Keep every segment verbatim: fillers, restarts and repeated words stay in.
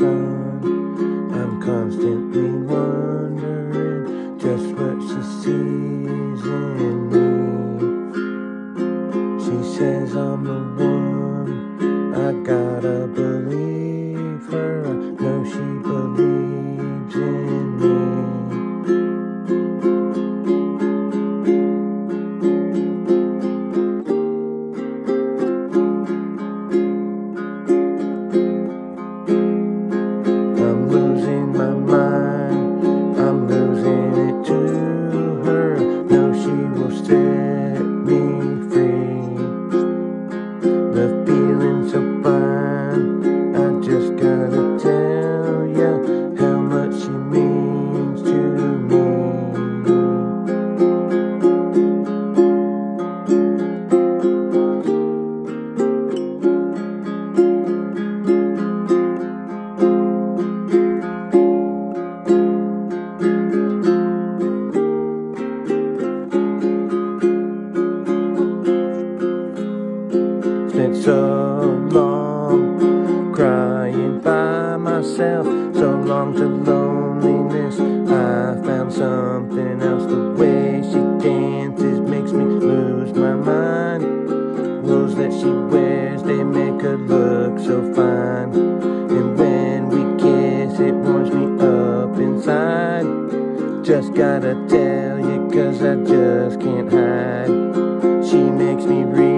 sun. I'm constantly wondering just what she sees in me. She says I'm the one, I gotta believe her. I know she believes in so long, crying by myself, so long to loneliness. I found something else. The way she dances makes me lose my mind. Clothes that she wears, they make her look so fine. And when we kiss, it warms me up inside. Just gotta tell you, cause I just can't hide. She makes me real.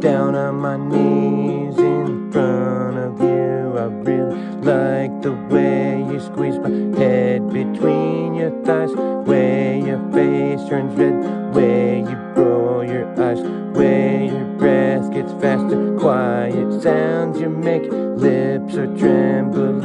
Down on my knees in front of you. I really like the way you squeeze my head between your thighs, way your face turns red, way you roll your eyes, way your breath gets faster, quiet sounds you make, lips are trembling.